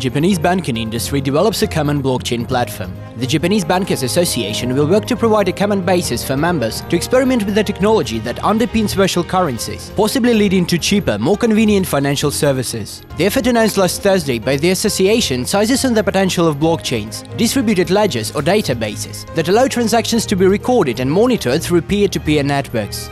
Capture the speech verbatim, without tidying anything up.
Japanese banking industry develops a common blockchain platform. The Japanese Bankers Association will work to provide a common basis for members to experiment with the technology that underpins virtual currencies, possibly leading to cheaper, more convenient financial services. The effort announced last Thursday by the association sizes on the potential of blockchains, distributed ledgers or databases that allow transactions to be recorded and monitored through peer-to-peer networks.